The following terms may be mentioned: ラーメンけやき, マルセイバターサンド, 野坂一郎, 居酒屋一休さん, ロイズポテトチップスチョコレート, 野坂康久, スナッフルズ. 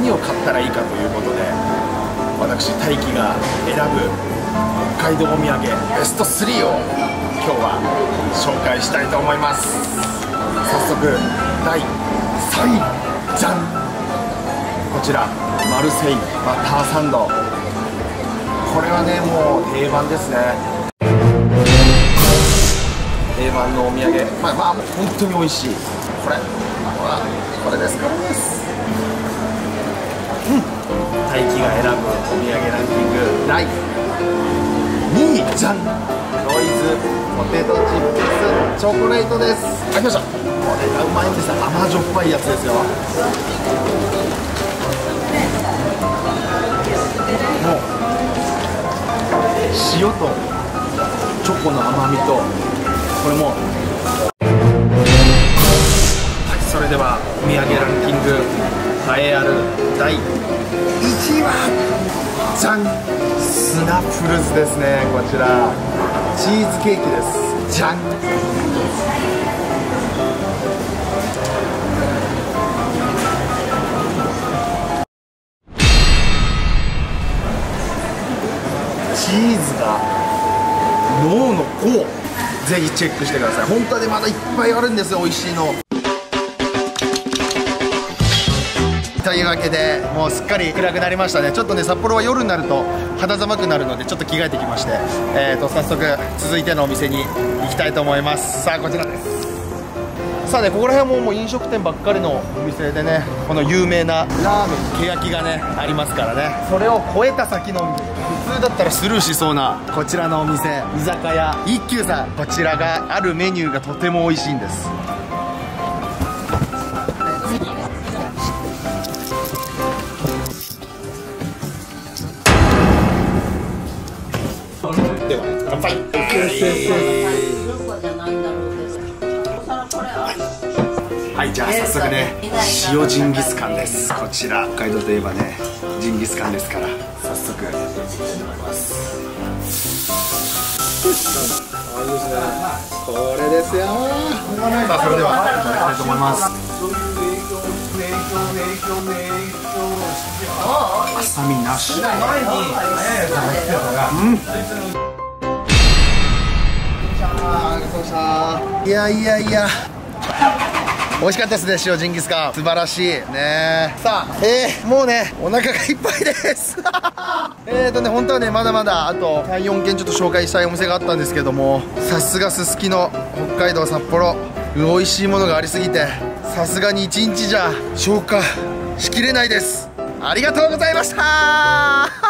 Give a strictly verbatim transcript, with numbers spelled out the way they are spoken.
何を買ったらいいかということで、私大輝が選ぶ北海道お土産ベストスリーを今日は紹介したいと思います。早速だいさんい、じゃん、こちらマルセイバターサンド。これはね、もう定番ですね。定番のお土産、まあまあ本当に美味しい。これ、ほら、これです、これです。うん。大輝が選ぶお土産ランキングだいにい、じゃん。ロイズポテトチップスチョコレートです。あ、来ました。これがうまいんですよ。甘じょっぱいやつですよ。もう塩とチョコの甘みと。これも、はい、それではお土産ランキング栄えあるだいいちいはじゃん、スナッフルズですね。こちらチーズケーキです。じゃん、チーズが脳のこう、ぜひチェックしてください。本当はね、まだいっぱいあるんですよ、美味しいの。というわけで、もうすっかり暗くなりましたね。ちょっとね、札幌は夜になると肌寒くなるので、ちょっと着替えてきまして、えーと早速続いてのお店に行きたいと思います。さあ、こちらです。さあね、ここら辺ももう飲食店ばっかりのお店でね、この有名なラーメンけやきがねありますからね、それを超えた先の普通だったらスルーしそうなこちらのお店、居酒屋一休さん。こちらがあるメニューがとても美味しいんです。では乾杯。はい、じゃあ早速ね、塩ジンギスカンです。こちら北海道といえばね、ジンギスカンですから、早速やっていきたいと思います。あ、いいですね、これですよ。さあ、それではいただきたいと思います。臭みなし。うん、いやいやいや、美味しかったですね、塩ジンギスカン。素晴らしいね。さあ、えー、もうね、お腹がいっぱいですえーとね、本当はね、まだまだあとさん、よんけんちょっと紹介したいお店があったんですけども、さすがすすきの、北海道札幌、美味しいものがありすぎて、さすがにいちにちじゃ消化しきれないです。ありがとうございました。